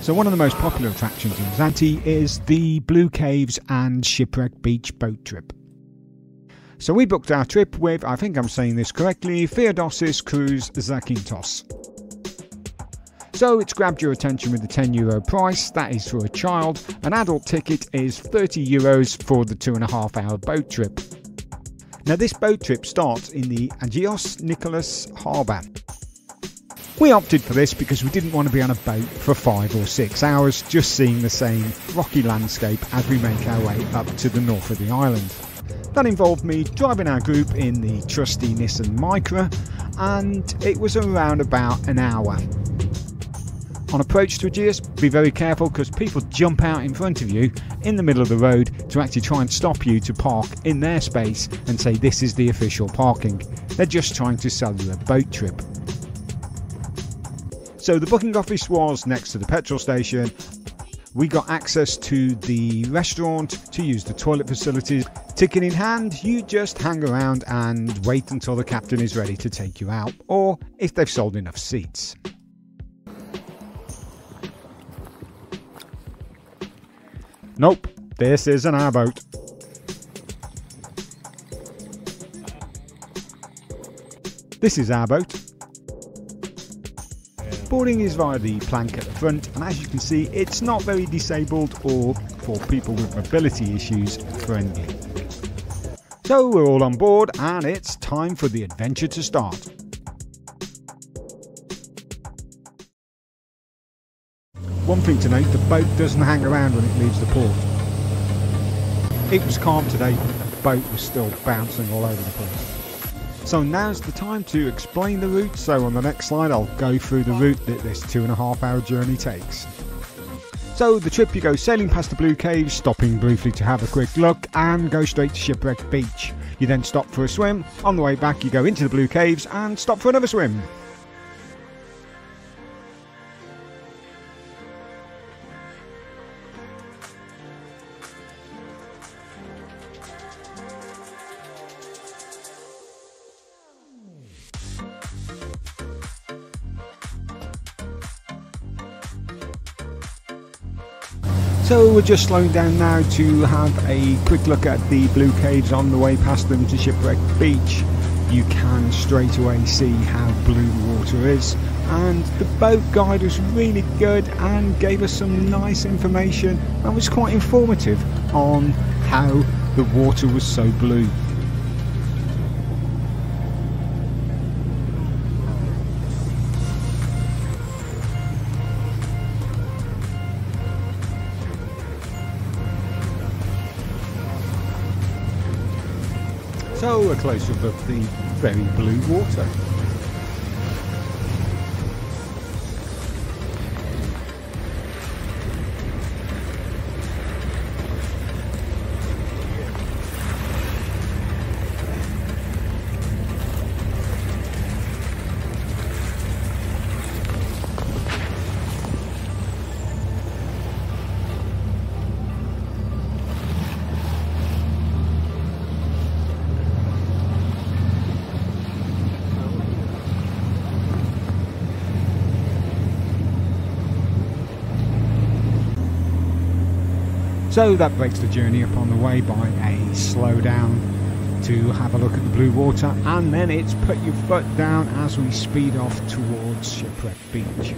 So one of the most popular attractions in Zante is the Blue Caves and Shipwreck Beach boat trip. So we booked our trip with, I think I'm saying this correctly, Theodosis Cruises Zakynthos. So it's grabbed your attention with the €10 price, that is for a child. An adult ticket is €30 for the 2.5 hour boat trip. Now this boat trip starts in the Agios Nikolaos Harbour. We opted for this because we didn't want to be on a boat for 5 or 6 hours just seeing the same rocky landscape as we make our way up to the north of the island. That involved me driving our group in the trusty Nissan Micra, and it was around about an hour. On approach to Agios, be very careful because people jump out in front of you in the middle of the road to actually try and stop you to park in their space and say this is the official parking. They're just trying to sell you a boat trip. So the booking office was next to the petrol station. We got access to the restaurant to use the toilet facilities. Ticket in hand, you just hang around and wait until the captain is ready to take you out, or if they've sold enough seats. Nope, this isn't our boat. This is our boat. Boarding is via the plank at the front, and as you can see, it's not very disabled or, for people with mobility issues, friendly. So we're all on board and it's time for the adventure to start. One thing to note, the boat doesn't hang around when it leaves the port. It was calm today, but the boat was still bouncing all over the place. So now's the time to explain the route, so on the next slide I'll go through the route that this 2.5 hour journey takes. So the trip, you go sailing past the Blue Caves, stopping briefly to have a quick look, and go straight to Shipwreck Beach. You then stop for a swim. On the way back you go into the Blue Caves and stop for another swim. So we're just slowing down now to have a quick look at the Blue Caves on the way past them to Shipwreck Beach. You can straight away see how blue the water is, and the boat guide was really good and gave us some nice information and was quite informative on how the water was so blue. So a close-up of the very blue water. So that breaks the journey up on the way by a slow down to have a look at the blue water, and then it's put your foot down as we speed off towards Shipwreck Beach.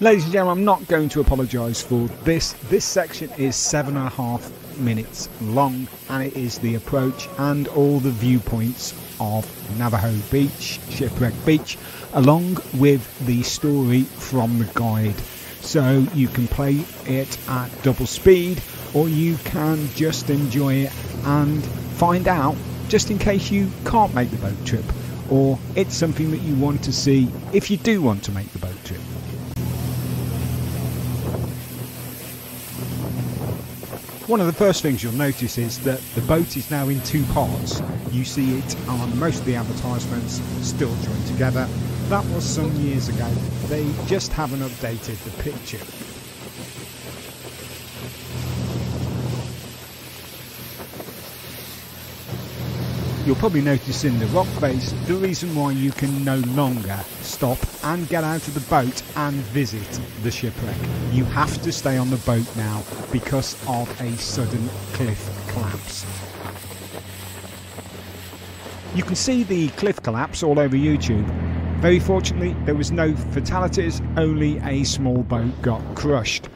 Ladies and gentlemen, I'm not going to apologise for this. This section is 7.5 minutes long, and it is the approach and all the viewpoints of Navagio Beach, Shipwreck Beach, along with the story from the guide. So you can play it at double speed, or you can just enjoy it and find out, just in case you can't make the boat trip, or it's something that you want to see if you do want to make the boat trip. One of the first things you'll notice is that the boat is now in two parts. You see it on most of the advertisements still joined together. That was some years ago. They just haven't updated the picture. You'll probably notice in the rock face the reason why you can no longer stop and get out of the boat and visit the shipwreck. You have to stay on the boat now because of a sudden cliff collapse. You can see the cliff collapse all over YouTube. Very fortunately, there was no fatalities, only a small boat got crushed.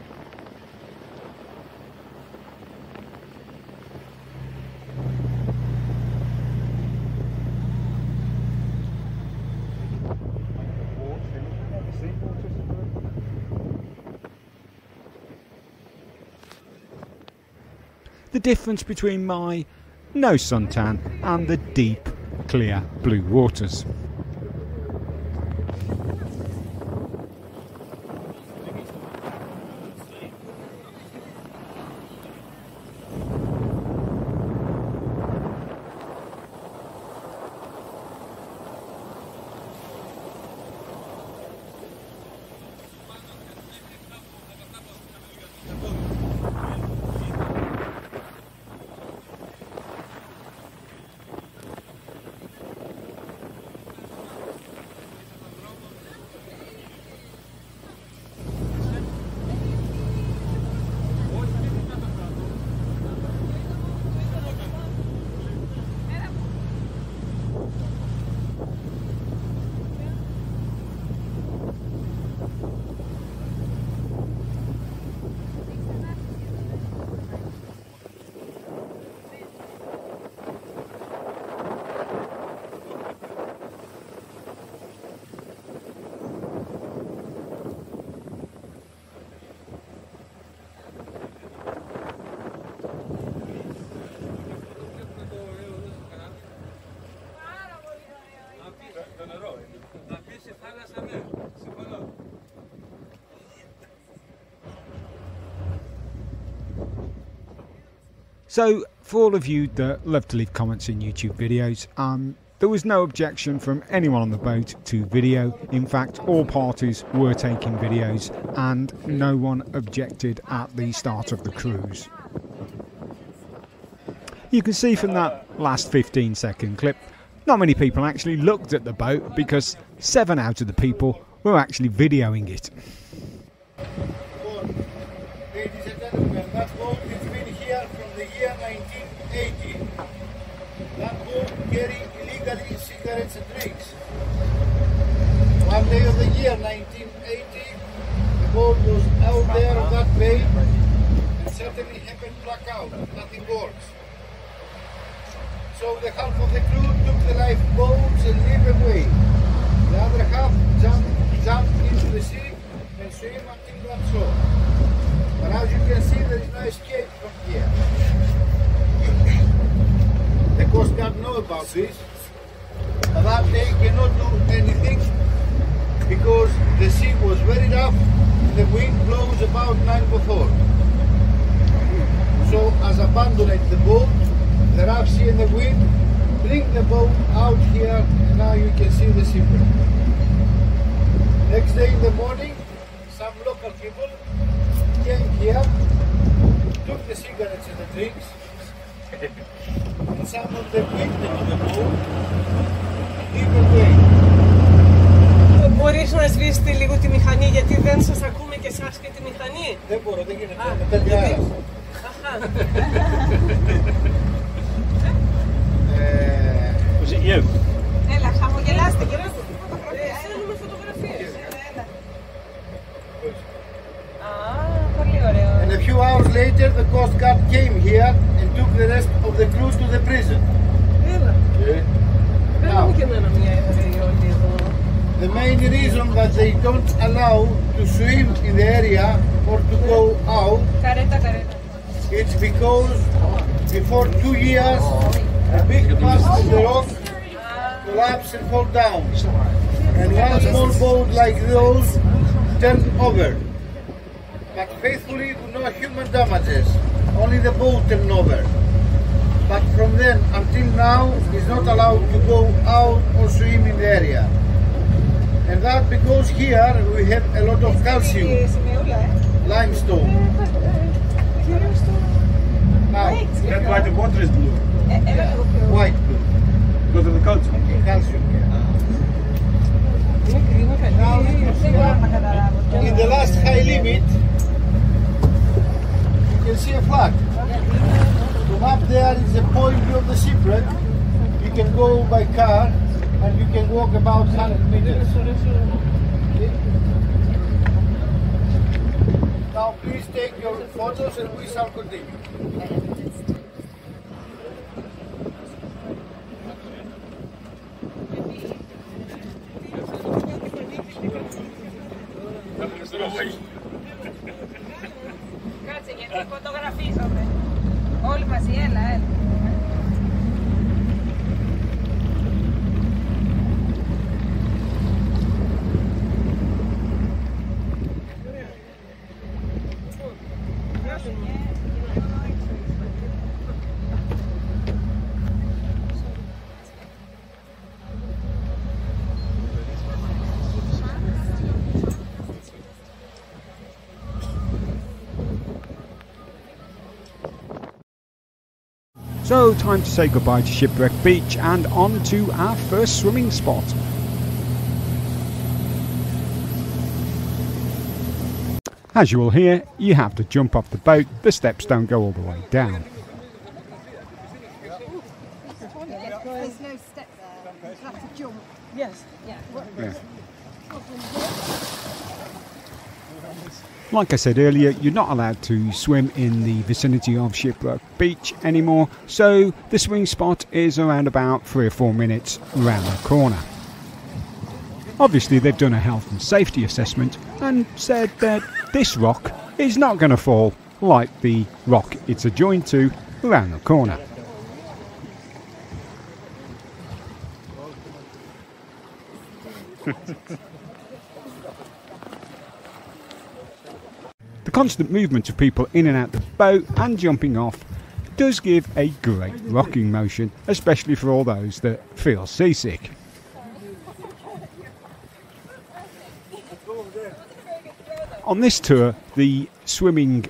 The difference between my no suntan and the deep, clear blue waters. So, for all of you that love to leave comments in YouTube videos, there was no objection from anyone on the boat to video. In fact, all parties were taking videos and no one objected at the start of the cruise. You can see from that last 15-second clip, not many people actually looked at the boat because 7 out of the people were actually videoing it. Ladies and gentlemen, that boat has been here from the year 1980. That boat carried illegally cigarettes and drinks. One day of the year 1980, the boat was out there on that bay and suddenly happened blackout, nothing works. So the half of the crew took the lifeboats and ran away. The other half jumped into the sea and swam until that shore. But as you can see, there is no escape from here. The Coast Guard know about this, but that day cannot do anything because the sea was very rough. The wind blows about 9 before. So as abandoned the boat, the rough sea and the wind bring the boat out here, and now you can see the shipwreck. Next day in the morning, some local people came here, took the cigarettes and the drinks, and some of them went on the boat and gave away. Μπορείς να σβήσετε λίγο τη μηχανή, γιατί δεν σας ακούμε και εσάς και τη μηχανή. Δεν μπορώ, δεν γίνεται. Was it you? Έλα, χαμογελάστε, γελάστε τη φωτογραφία. Θέλουμε φωτογραφίες. Πολύ ωραίο. And a few hours later, the Coast Guard came here and took the rest of the crew to the prison. Έλα. Παίρνουμε και εμένα μια ευκαιρία εδώ. The main reason that they don't allow to swim in the area or to go out. Καρέτα, καρέτα. It's because before 2 years, a big mass of the rock collapsed and fall down. And one small boat like those turned over. But faithfully, with no human damages, only the boat turned over. But from then until now, it's not allowed to go out or swim in the area. And that because here we have a lot of calcium, limestone. Now, that's why the water is blue. Yeah. White blue. point view of the shipwreck. You can go by car and you can walk about 100 meters. Now please take your photos and we shall continue. So, time to say goodbye to Shipwreck Beach and on to our first swimming spot. As you will hear, you have to jump off the boat, the steps don't go all the way down. There's no step there, you have to jump. Yes. Yeah. Like I said earlier, you're not allowed to swim in the vicinity of Shipwreck Beach anymore, so the swimming spot is around about 3 or 4 minutes around the corner. Obviously they've done a health and safety assessment and said that this rock is not going to fall like the rock it's adjoined to around the corner. The constant movement of people in and out the boat and jumping off does give a great rocking motion, especially for all those that feel seasick. On this tour, the swimming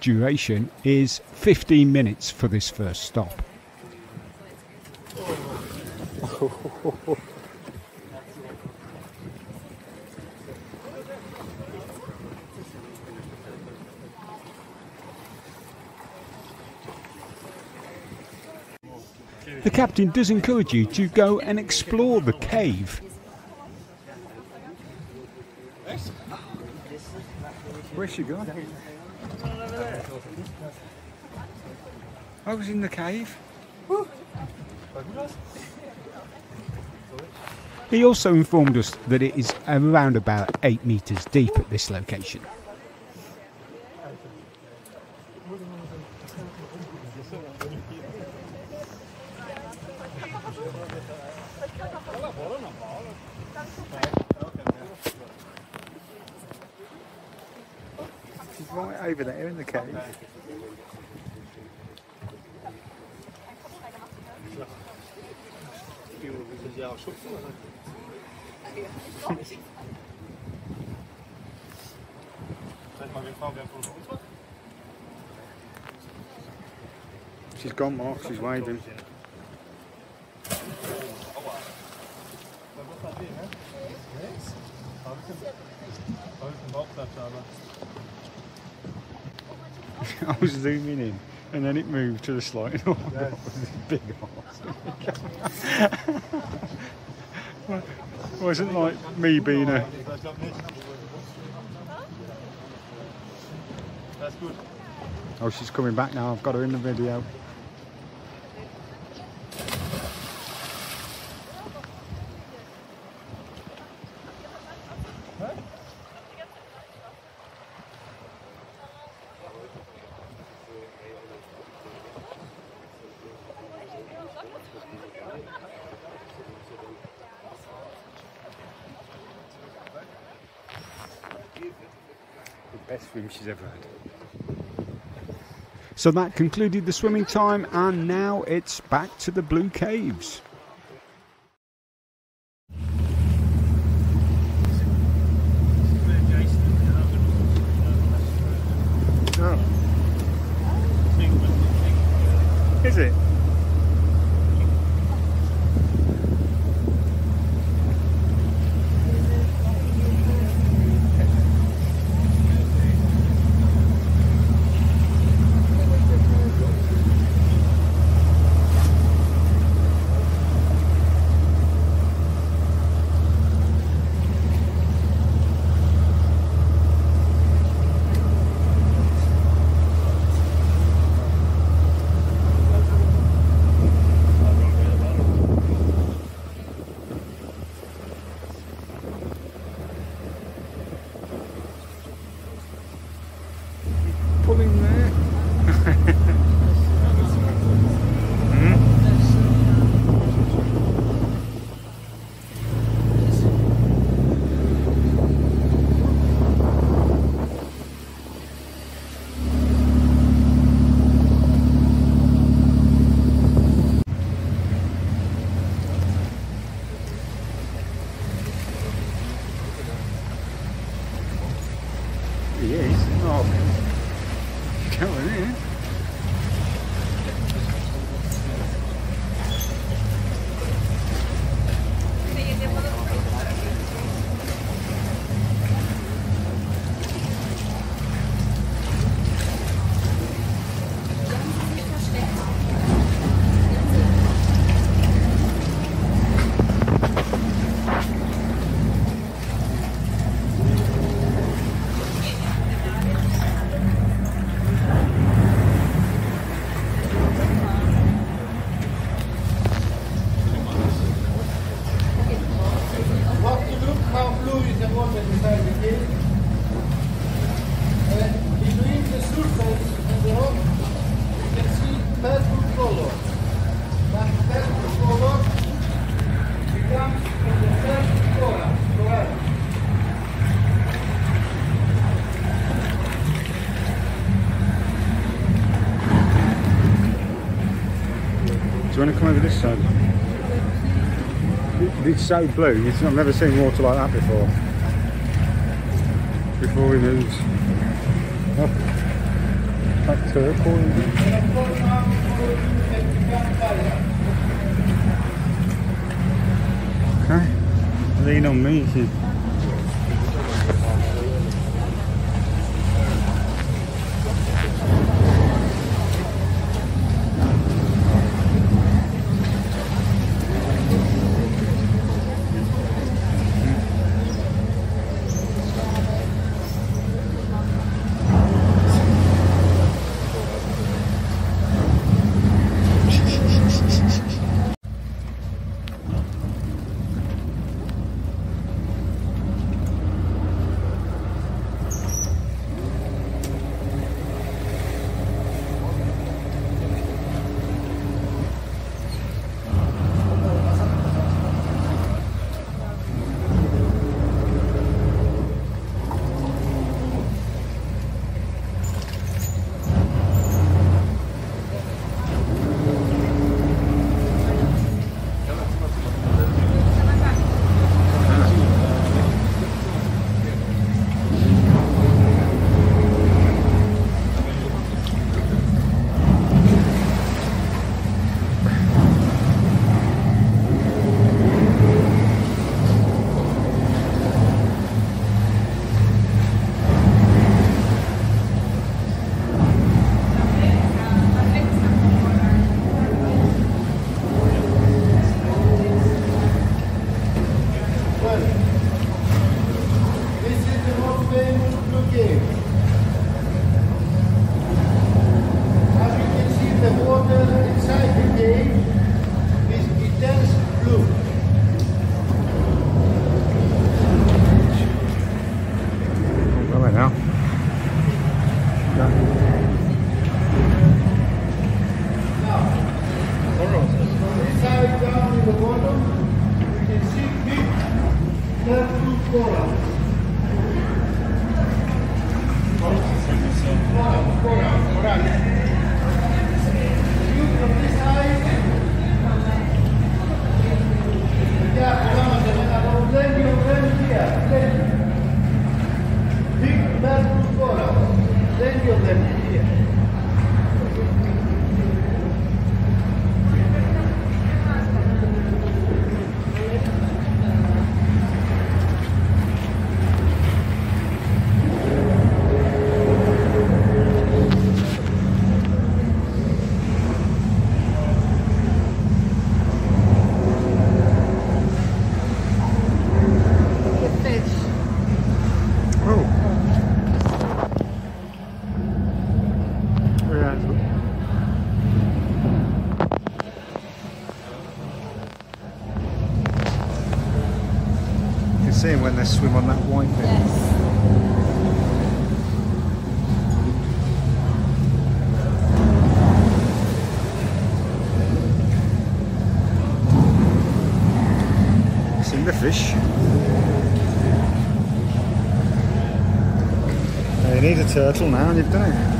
duration is 15 minutes for this first stop. The captain does encourage you to go and explore the cave. Where's she gone? I was in the cave. Woo. He also informed us that it is around about 8 metres deep at this location. Right over there in the cave. She's gone, Mark, she's waving. I was zooming in and then it moved to the slide. Oh, yes. Big arse. Well, it wasn't like me being a... Oh, she's coming back now. I've got her in the video. Best swim she's ever had. So that concluded the swimming time and now it's back to the Blue Caves. Oh. Is it? Do you want to come over this side? It's so blue, I've never seen water like that before. Before we moved up, that turquoise. Okay, lean on me. When they swim on that white bit. Yes. Seen the fish. Now you need a turtle now and you've done it.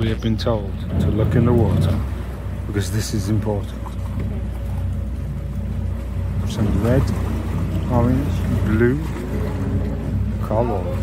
We have been told to look in the water because this is important. Some red, orange, blue colour.